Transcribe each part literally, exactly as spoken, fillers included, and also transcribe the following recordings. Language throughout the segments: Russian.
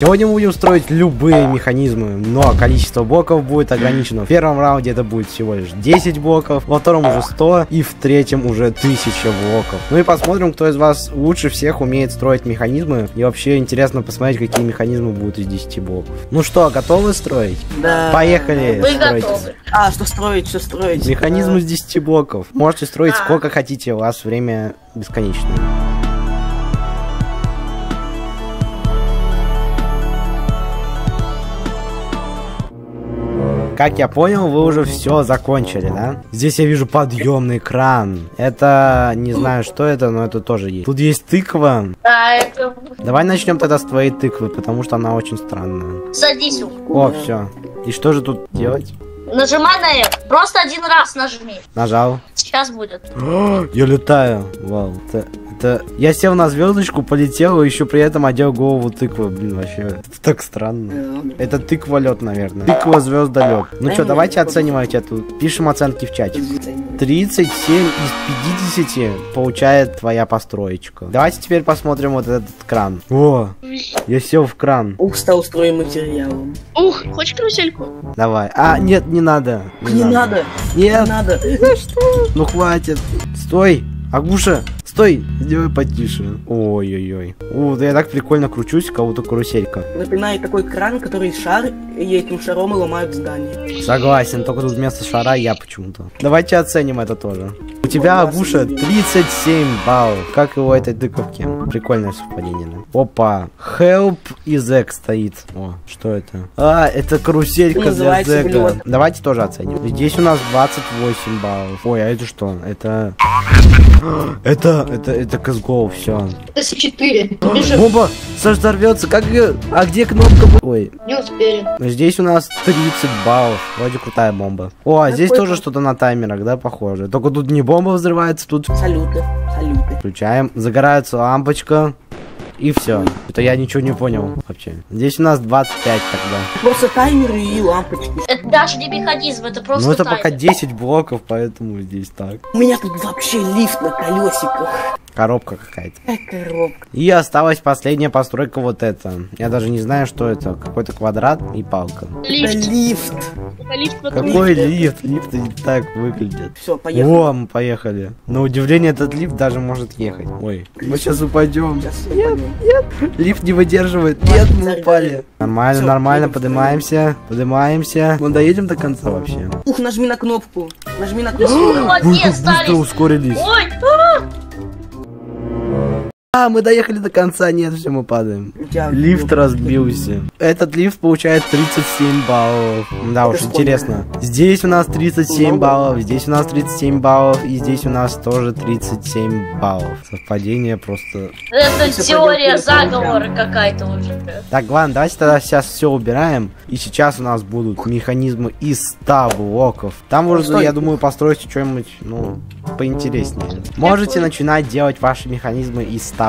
Сегодня мы будем строить любые механизмы, но количество блоков будет ограничено. В первом раунде это будет всего лишь десять блоков, во втором уже сто и в третьем уже тысяча блоков. Ну и посмотрим, кто из вас лучше всех умеет строить механизмы. И вообще интересно посмотреть, какие механизмы будут из десяти блоков. Ну что, готовы строить? Да. Поехали. Мы готовы. А, что строить, что строить? Механизм из десяти блоков. Можете строить а. сколько хотите, у вас время бесконечное. Как я понял, вы уже все закончили, да? Здесь я вижу подъемный кран. Это, не знаю, что это, но это тоже есть. Тут есть тыква. Да, это... Давай начнем тогда с твоей тыквы, потому что она очень странная. Садись. О, все. И что же тут делать? Нажимай на F. Просто один раз нажми. Нажал. Сейчас будет. О, я летаю. Вау. Это, это... Я сел на звездочку, полетел, и еще при этом одел голову тыквы. Блин, вообще. Это так странно. Это тыква лед, наверное. Тыква звезда лед. Ну что, давайте оценивать эту. Пишем оценки в чате. тридцать семь из пятидесяти получает твоя построечка. Давайте теперь посмотрим вот этот кран. О, я сел в кран. Ух, стал строим материалом. Ух, хочешь карусельку? Давай. А, нет, не надо. Не, не надо. надо. Нет. Не надо. Ну что? Ну хватит. Стой, Агуша. Стой, сделай потише. Ой-ой-ой. О, да я так прикольно кручусь, как будто каруселька. Напоминает такой кран, который шар, и этим шаром и ломают здание. Согласен, только тут вместо шара я почему-то. Давайте оценим это тоже. У тебя, Агуша, тридцать семь баллов. Как и у этой тыковки. Прикольное совпадение. Да? Опа. Help из X стоит. О, что это? А, это каруселька для Зека. Давайте тоже оценим. Здесь у нас двадцать восемь баллов. Ой, а это что? Это... Это... Это, это Казгол, все. эс четыре. А, бомба, Саш, взорвется. Как ее? А где кнопка? Ой. Не успели. Здесь у нас тридцать баллов. Вроде крутая бомба. О, а здесь тоже что-то на таймерах, да, похоже. Только тут не бомба взрывается, тут... Салюты, салюты. Включаем. Загорается лампочка. И все. Это я ничего не понял вообще. Здесь у нас двадцать пять тогда. Просто таймеры и лампочки. Это даже не механизм, это просто. Ну это таймер. Пока десять блоков, поэтому здесь так. У меня тут вообще лифт на колесиках. Коробка какая-то. Коробка. И осталась последняя постройка вот эта. Я даже не знаю, что это. Какой-то квадрат и палка. Лифт. Это лифт. Это лифт Какой лифт? Лифт и так выглядит. Все, поехали. О, мы поехали. На удивление, этот лифт даже может ехать. Ой, мы сейчас упадем. Сейчас нет, нет. Лифт не выдерживает. Нет, мы упали. Нормально, Все, нормально, поднимаемся. Поднимаемся. Мы доедем до конца вообще. Ух, нажми на кнопку. Нажми на кнопку. Молодец, быстро ускорились. Ой, А, мы доехали до конца, нет, все, мы падаем. Я лифт разбился. Этот лифт получает тридцать семь баллов. Да это уж, интересно. Сколько? Здесь у нас тридцать семь Много? баллов, здесь у нас тридцать семь баллов, и здесь у нас тоже тридцать семь баллов. Совпадение просто... Это все теория заговора какая-то уже. Так, ладно, давайте тогда сейчас все убираем. И сейчас у нас будут механизмы из ста блоков. Там уже, я думаю, построить что-нибудь, ну, поинтереснее. Можете начинать делать ваши механизмы из ста блоков.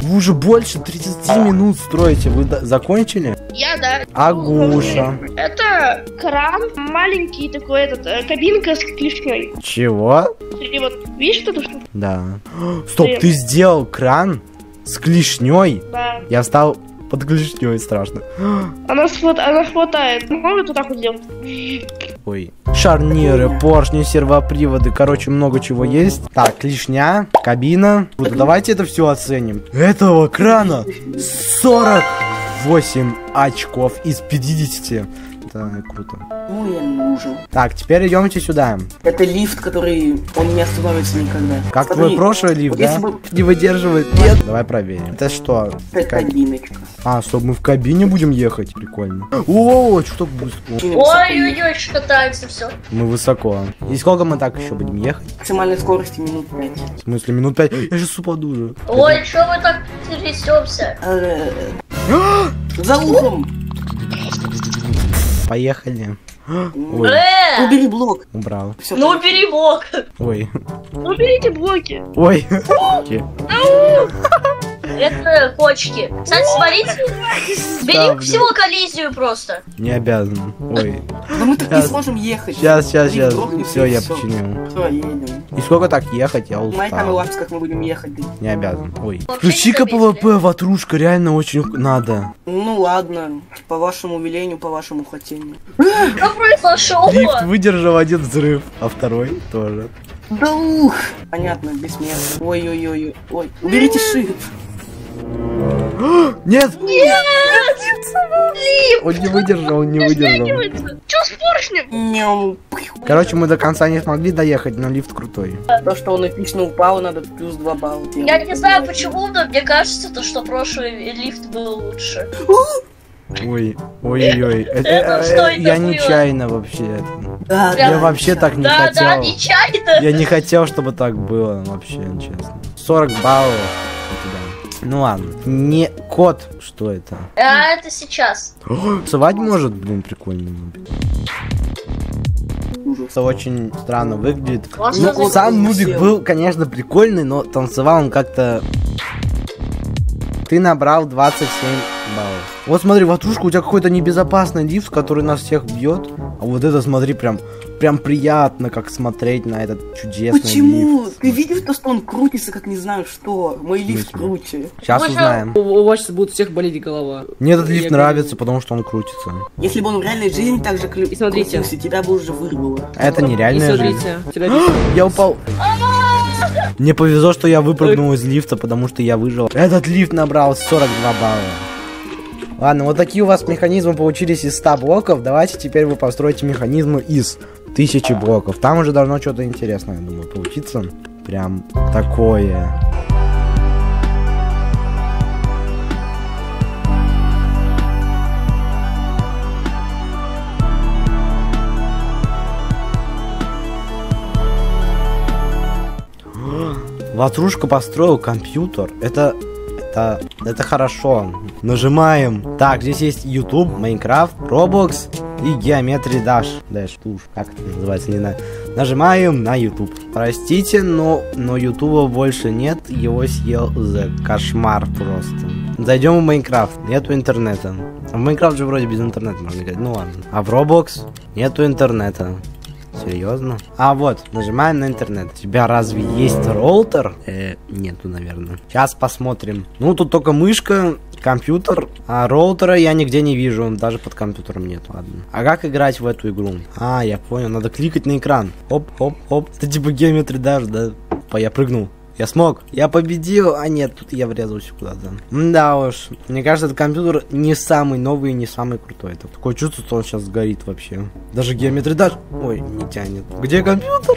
Вы уже больше тридцати минут строите. Вы закончили? Я, да. Агуша. Это кран, маленький такой, этот, кабинка с клешней. Чего? И вот, видишь эту штуку? Да. Стоп, ты сделал кран с клешней? Да. Я встал... Под клешней страшно. Она, схват, она хватает. Можно вот так вот делать? Ой. Шарниры, поршни, сервоприводы. Короче, много чего есть. Так, клешня, кабина. Вот, давайте это все оценим. Этого крана сорок восемь очков из пятидесяти. Это круто. Ой, я нужен. Так, теперь идемте сюда. Это лифт, который... Он не остановится никогда. Как Смотри, твой прошлый лифт, да? Если бы... Не выдерживает. Нет. Давай проверим. Это что? Это Каб... кабиночка. А, стоп, мы в кабине будем ехать? Прикольно. О, что быстро. Ой-ой-ой, катаемся, все. Мы высоко. И сколько мы так еще будем ехать? Максимальной скорости минут пять. В смысле, минут пять? Я сейчас упаду же. Ой, что вы так трясемся? За углом. Поехали. Ой. Э! Убери блок. Убрал. Все, ну так. Убери блок. Ой. Уберите блоки. Ой. Это почки. Кстати, смотрите, бери всего коллизию просто. Не обязан. Ой. Но мы так не сможем ехать. Сейчас, сейчас, сейчас. Все, я починил. И сколько так ехать, я устал. Майка, мы лапс, как мы будем ехать. Не обязан. Ой. Включи-ка пэ вэ пэ, ватрушка, реально очень надо. Ну ладно, по вашему велению, по вашему хотению. Что произошло? Лифт выдержал один взрыв, а второй тоже. Да ух! Понятно, бессмертно. Ой-ой-ой-ой. Ой. Уберите шип. Нет! Нет! Нет! Он не выдержал, он не выдержал. Чё с поршнем? Короче, мы до конца не смогли доехать, но лифт крутой. То, что он эпично упал, надо плюс два балла. Я не знаю почему, но мне кажется, то, что прошлый лифт был лучше. Ой, ой-ой-ой, я нечаянно вообще. Я вообще так не хотел. Да, да, нечаянно. Я не хотел, чтобы так было вообще, честно. сорок баллов у тебя. Ну ладно, не кот, что это? А это сейчас. Совать может, блин, прикольно. Это очень странно выглядит. Ну, сам нубик был, конечно, прикольный, но танцевал он как-то... Ты набрал двадцать семь баллов. Вот смотри, ватрушка, у тебя какой-то небезопасный дифс, который нас всех бьет. А вот это, смотри, прям прям приятно, как смотреть на этот чудесный Почему? Лифт. Ты видел то, что он крутится, как не знаю что? Мой лифт круче. Сейчас Может, узнаем. У, у вас сейчас будет всех болеть голова. Мне этот лифт Я нравится, говорю. потому что он крутится. Если бы он в реальной жизни так же крутился, смотрите, тебя бы уже вырвало. Это нереальная жизнь. Я упал. Мне повезло, что я выпрыгнул из лифта, потому что я выжил. Этот лифт набрал сорок два балла. Ладно, вот такие у вас механизмы получились из ста блоков. Давайте теперь вы построите механизмы из тысячи блоков. Там уже должно что-то интересное, я думаю, получиться. Прям такое. Ватрушка построил компьютер. Это, это, это хорошо. Нажимаем. Так, здесь есть ютуб, Майнкрафт, Roblox и геометрия Dash. Dash, уж как это называется, не знаю. Нажимаем на ютуб. Простите, но но ютуба больше нет. Его съел за кошмар просто. Зайдем в Майнкрафт. Нету интернета. В Майнкрафт же вроде без интернета можно играть. Ну ладно. А в Roblox нету интернета. Серьезно? А вот, нажимаем на интернет. У тебя разве есть роутер? Э, нету, наверное. Сейчас посмотрим. Ну, тут только мышка, компьютер. А роутера я нигде не вижу. Он даже под компьютером нет. Ладно. А как играть в эту игру? А, я понял. Надо кликать на экран. Оп, оп, оп. Это типа геометрия даже, да? Я прыгнул. Я смог. Я победил. А нет, тут я врезался куда-то. Да уж. Мне кажется, этот компьютер не самый новый и не самый крутой. Это такое чувство, что он сейчас сгорит вообще. Даже геометрия даже... Ой, не тянет. Где компьютер?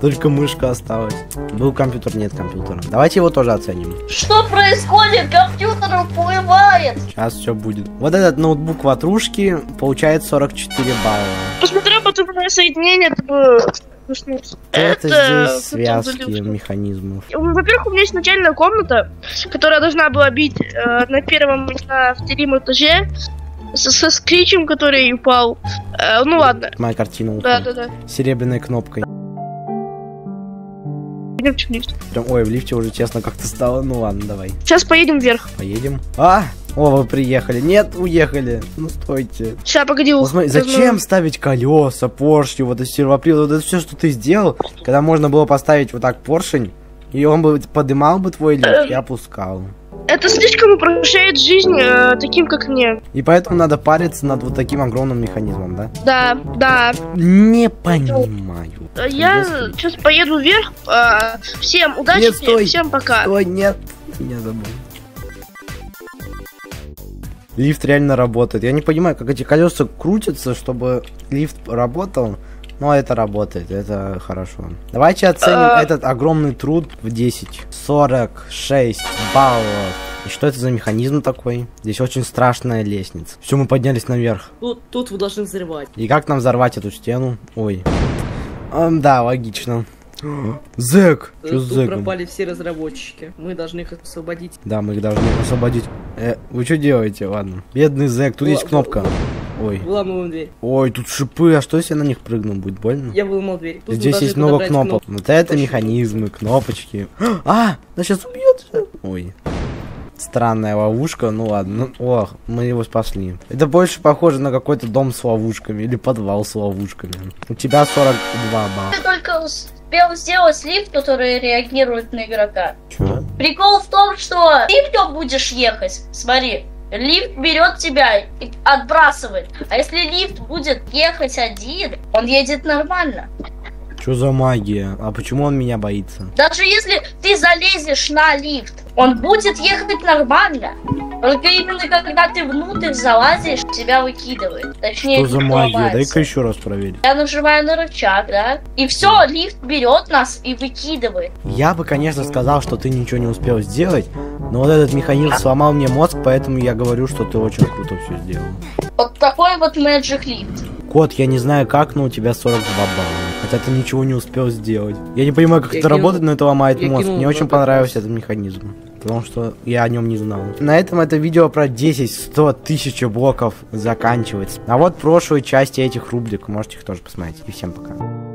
Только мышка осталась. Был компьютер, нет компьютера. Давайте его тоже оценим. Что происходит? Компьютер уплывает. Сейчас все будет. Вот этот ноутбук ватрушки получает сорок четыре балла. Посмотрю потом соединение, это было... Это, это здесь связки механизмов. Во-первых, у меня есть начальная комната, которая должна была бить э, на первом и на втором этаже со, со скричем, который упал. Э, ну ладно. Моя картина да, да, да. Серебряной кнопкой. Пойдем в лифт. Прям, ой, в лифте уже честно как-то стало. Ну ладно, давай. Сейчас поедем вверх. Поедем. А! О, вы приехали. Нет, уехали. Ну, стойте. Сейчас, погоди. Ну, смотри, зачем ну... ставить колеса, поршни, вот это сервопривод, вот это все, что ты сделал, когда можно было поставить вот так поршень, и он бы подымал бы твой лифт и опускал. Это слишком упрощает жизнь э, таким, как мне. И поэтому надо париться над вот таким огромным механизмом, да? Да, да. Не понимаю. Я Если... сейчас поеду вверх. Э, всем удачи, нет, стой, всем пока. Стой, нет, я забыл. Лифт реально работает. Я не понимаю, как эти колеса крутятся, чтобы лифт работал. Но это работает, это хорошо. Давайте оценим этот огромный труд в десять. сорок шесть баллов. И что это за механизм такой? Здесь очень страшная лестница. Все, мы поднялись наверх. Тут, тут вы должны взорвать. И как нам взорвать эту стену? Ой. А, да, логично. Зэк! Что с зэком? Пропали все разработчики. Мы должны их освободить. Да, мы их должны освободить. Э, вы что делаете? Ладно. Бедный зэк, тут Л есть кнопка. Ой. Выламываем дверь. Ой, тут шипы. А что если я на них прыгну? Будет больно? Я выломал дверь. Тут Здесь есть много кнопок. кнопок. Вот это Точно. механизмы, кнопочки. А! Она сейчас убьет. Ой. Странная ловушка, ну ладно. Ну, ох, мы его спасли. Это больше похоже на какой-то дом с ловушками или подвал с ловушками. У тебя сорок два балла. Ты только успел сделать слип, который реагирует на игрока. Чё? Прикол в том, что ты лифтом будешь ехать. Смотри, лифт берет тебя и отбрасывает. А если лифт будет ехать один, он едет нормально. Что за магия? А почему он меня боится? Даже если ты залезешь на лифт, он будет ехать нормально. Только именно когда ты внутрь залазишь, тебя выкидывает. Точнее, что за магия? Дай-ка еще раз проверить. Я нажимаю на рычаг, да? И все, лифт берет нас и выкидывает. Я бы, конечно, сказал, что ты ничего не успел сделать, но вот этот механизм сломал мне мозг, поэтому я говорю, что ты очень круто все сделал. Вот такой вот Magic Lift. Кот, я не знаю как, но у тебя сорок два балла. Хотя ты ничего не успел сделать. Я не понимаю, как я это кинул, работает, но это ломает мозг. Кинул, мне очень понравился этот механизм. Потому что я о нем не знал. На этом это видео про десять, сто, тысячу блоков заканчивается. А вот прошлые части этих рубрик можете их тоже посмотреть. И всем пока.